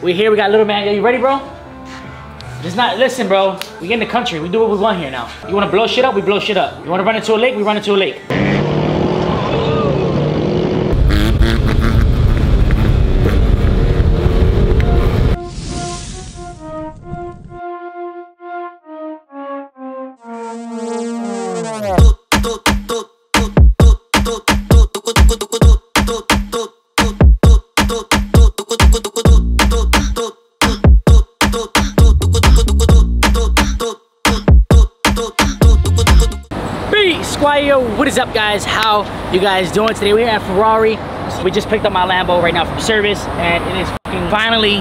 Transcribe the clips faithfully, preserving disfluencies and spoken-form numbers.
We here, we got Little Man. Are you ready, bro? Just not, listen, bro. We in the country. We do what we want here now. You wanna blow shit up? We blow shit up. You wanna run into a lake? We run into a lake. What is up, guys? How you guys doing today? We're at Ferrari. We just picked up my Lambo right now from service, and it is finally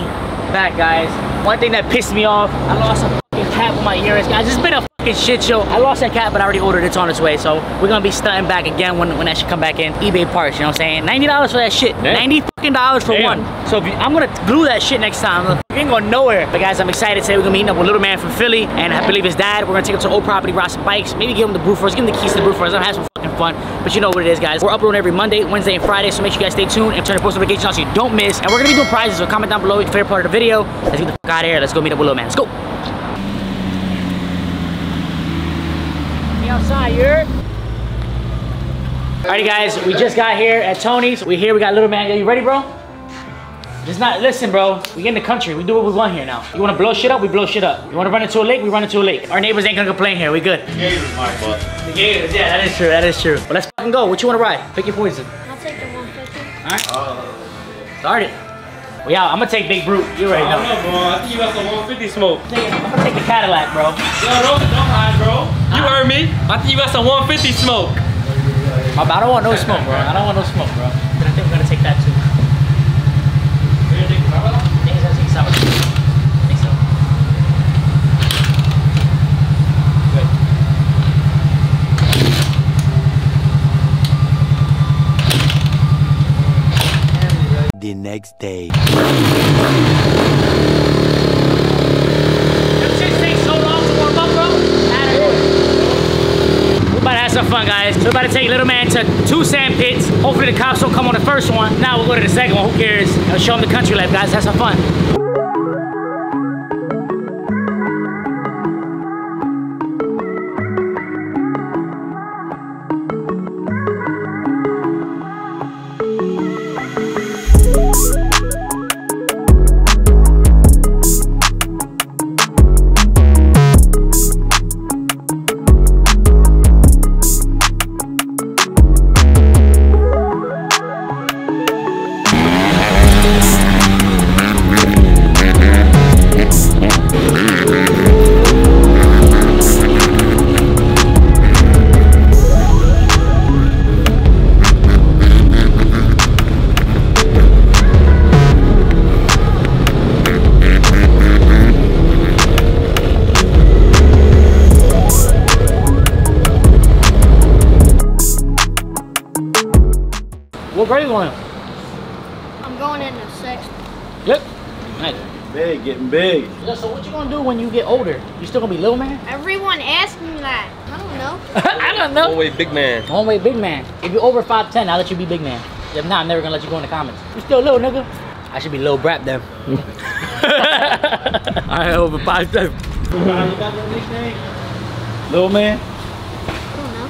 back, guys. One thing that pissed me off, I lost a cap with my earrings, guys. It's been a shit show. I lost that cap, but I already ordered it. It's on its way, so we're gonna be stunting back again when, when that should come back in. eBay parts, you know what I'm saying? ninety dollars for that shit. Damn. ninety fucking dollars for Damn. one. So if you, I'm gonna glue that shit next time. You ain't going nowhere. But guys, I'm excited. Today we're gonna be meeting up with Little Man from Philly, and I believe his dad. We're gonna take him to old property, ride some bikes, maybe give him the brute force, give him the keys to the brute force. I'm gonna have some fucking fun. But you know what it is, guys. We're uploading every Monday, Wednesday, and Friday, so make sure you guys stay tuned and turn the post notifications on so you don't miss. And we're gonna be doing prizes, so comment down below your favorite part of the video. Let's get the fuck out of here. Let's go meet up with Little Man. Let's go. Outside, you're... Alrighty, guys, we just got here at Tony's. We here, we got Little Man. Are you ready, bro? Just not, listen, bro. We in the country. We do what we want here now. You want to blow shit up? We blow shit up. You want to run into a lake? We run into a lake. Our neighbors ain't gonna complain here. We good. The Gators, my butt. The Gators, yeah, that is true. That is true. But let's fucking go. What you want to ride? Pick your poison. I'll take the one fifty. Alright. Oh, start it. Well, yeah, I'm gonna take Big Brute. You already know. I don't know, bro. I think you got the one fifty smoke. I'm gonna take the Cadillac, bro. Yo, don't, don't hide, bro. You uh, heard me. I think you got some one fifty smoke. I don't want no smoke, bro. I don't want no smoke, bro. But I think we're gonna take that too. You're gonna take the I think it's gonna take some. I think so. Good. The next day. Them shit takes so long to warm up, bro. We're about to have some fun, guys. We're about to take Little Man to two sand pits. Hopefully the cops don't come on the first one. Now we'll go to the second one. Who cares? I'll show them the country life, guys. Have some fun. What grade are you going in? I'm going in the sixth. Yep. Nice. Big, getting big. Yeah, so what you gonna do when you get older? You still gonna be Little Man? Everyone asked me that. I don't know. I don't know. One way big man. One way big man. If you're over five ten, I'll let you be big man. If not, I'm never gonna let you go in the comments. You still little, nigga. I should be Lil Brap then. I ain't over five ten. You got a little nickname? Little Man? I don't know.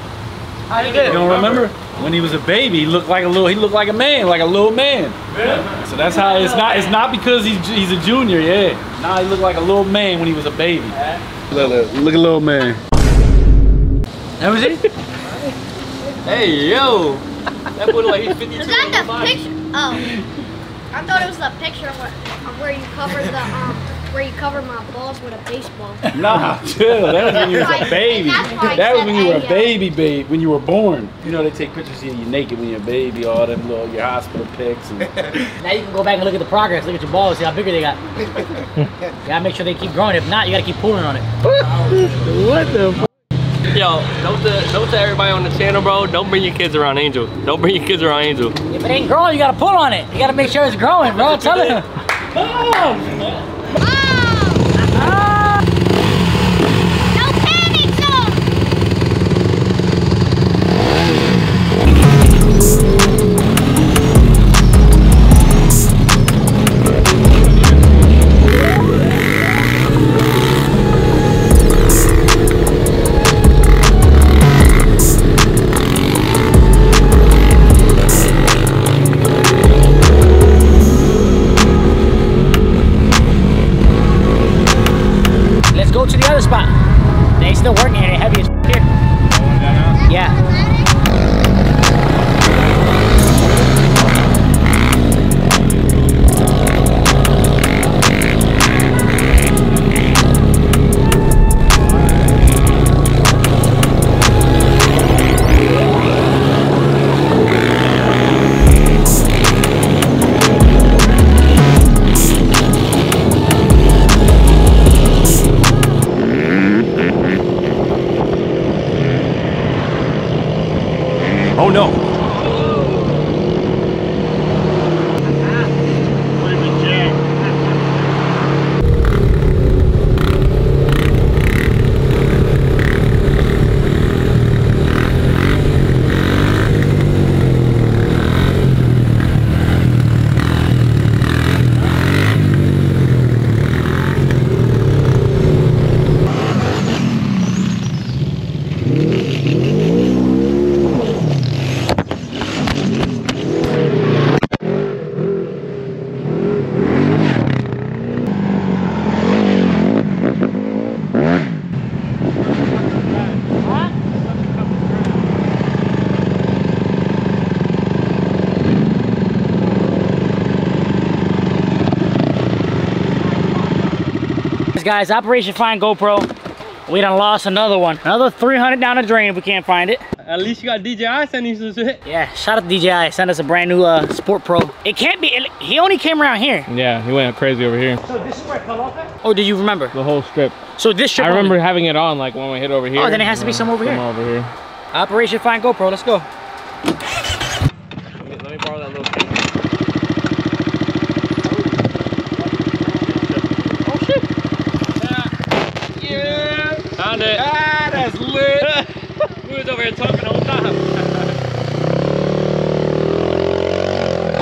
How you good? You don't remember? When he was a baby, he looked like a little. He looked like a man, like a little man. Yeah. So that's how it's not. It's not because he's he's a junior. Yeah. Nah, he looked like a little man when he was a baby. Yeah. Look, look, look at little man. That was it. Hey yo, that boy like he's fifty-two. Is that the body. Picture? Oh, I thought it was the picture of where, of where you covered the um, where you covered my balls with a baseball. Nah, chill. That was when you was a baby. That was when you were a baby, babe. When you were born. You know they take pictures of you naked when you're a baby, all them little your hospital pics. And... Now you can go back and look at the progress. Look at your balls, see how bigger they got. You gotta make sure they keep growing. If not, you gotta keep pulling on it. What the? F Yo, don't to, don't to everybody on the channel, bro. Don't bring your kids around Angel. Don't bring your kids around Angel. If it ain't growing, you gotta pull on it. You gotta make sure it's growing, bro. I'm telling them. Oh. it's still working and it's heavy as shit. Yeah. Oh no! Guys, Operation Find GoPro. We done lost another one. Another three hundred down the drain if we can't find it. At least you got D J I sending you some shit. Yeah, shout out to D J I. Sent us a brand new uh, Sport Pro. It can't be, it, he only came around here. Yeah, he went crazy over here. So this is where it fell off at? Oh, do you remember? The whole strip. So this strip I remember only... having it on like when we hit over here. Oh, then it has to be some over here. over here. Operation Find GoPro, let's go. Let me, let me borrow that little thing. Found it. Ah, that's lit. We was over here talking all the time.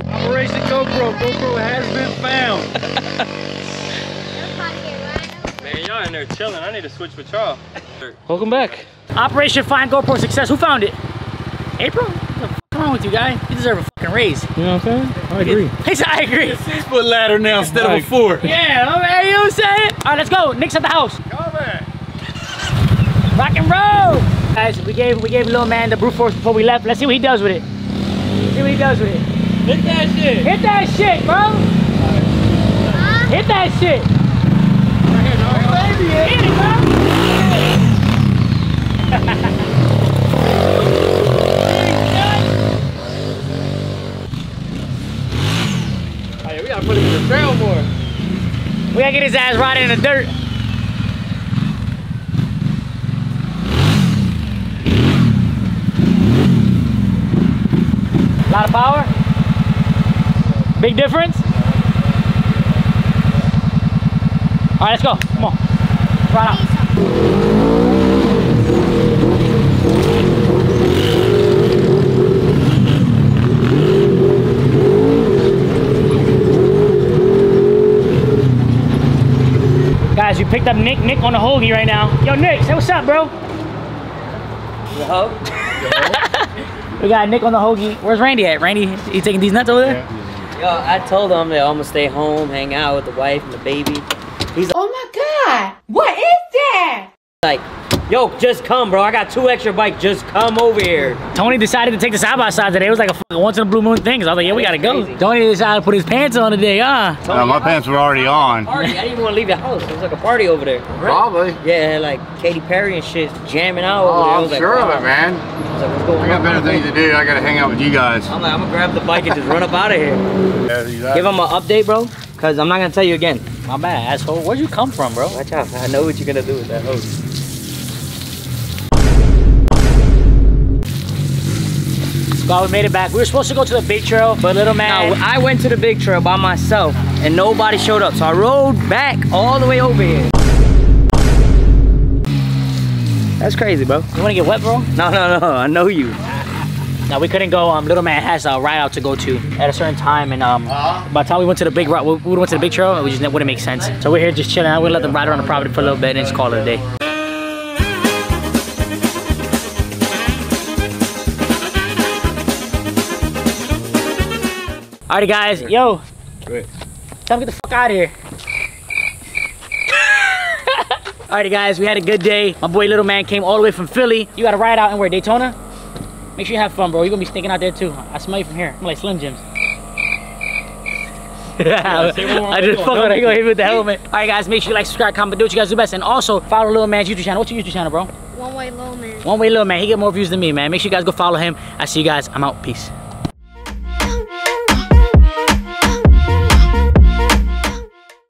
Operation GoPro. GoPro has been found. Man, y'all in there chilling. I need to switch with y'all. Welcome back. Operation Find GoPro Success. Who found it? April? What the f wrong with you, guy? You deserve a fucking raise. You know what I'm saying? I agree. He said, I agree. It's a six foot ladder now instead of a four. Yeah, I mean, you know what I'm saying? All right, let's go. Nick's at the house. Rock and roll! Guys, we gave we gave little man the brute force before we left. Let's see what he does with it. See what he does with it. Hit that shit! Hit that shit, bro! Right. Hit that shit! Right here, bro! Hey, we gotta put him in the trail more. We gotta get his ass right in the dirt. A lot of power? Big difference? Alright, let's go. Come on. Right out. Guys, we picked up Nick. Nick on the Hoagie right now. Yo, Nick, say what's up, bro. Yo. We got Nick on the Hoagie. Where's Randy at? Randy, you taking these nuts over there? Yeah. Yo, I told him that I'm gonna stay home, hang out with the wife and the baby. He's like, oh my God, what is that? Like, yo, just come, bro. I got two extra bikes. Just come over here. Tony decided to take the side by side today. It was like a once in a blue moon thing. So I was like, yeah, we gotta go. Crazy. Tony decided to put his pants on today, huh? Tony, no, my pants were already on. Party. I didn't even wanna leave the house. It was like a party over there. Really? Probably. Yeah, like Katy Perry and shit jamming out. Oh, I'm like, sure of it, man. I got better things to do. I gotta hang out with you guys. I'm like, I'm gonna grab the bike and just run up out of here. Yeah, exactly. Give him an update, bro, because I'm not gonna tell you again. My bad, asshole. Where'd you come from, bro? Watch out. I know what you're gonna do with that hose. God, we made it back. We were supposed to go to the big trail, but little man. No, I went to the big trail by myself, and nobody showed up. So I rode back all the way over here. That's crazy, bro. You wanna get wet, bro? No, no, no, I know you. Now we couldn't go, um, little man has a ride out to go to at a certain time, and um, uh-huh. by the time we went to the big route, we went to the big trail, we just it wouldn't make sense. So we're here just chilling out, we'll let them ride around the property for a little bit and just call it a day. Alrighty guys, yo. Wait. Time to get the fuck out of here. Alrighty guys, we had a good day. My boy Little Man came all the way from Philly. You gotta ride out and wear Daytona? Make sure you have fun, bro. You're gonna be stinking out there too. I smell you from here. I'm like Slim Jim's. Yeah, I just fuck when I go hit with the helmet. Alright guys, make sure you like, subscribe, comment, do what you guys do best. And also, follow Little Man's YouTube channel. What's your YouTube channel, bro? One Way Little Man. One Way Little Man. He get more views than me, man. Make sure you guys go follow him. I see you guys. I'm out. Peace.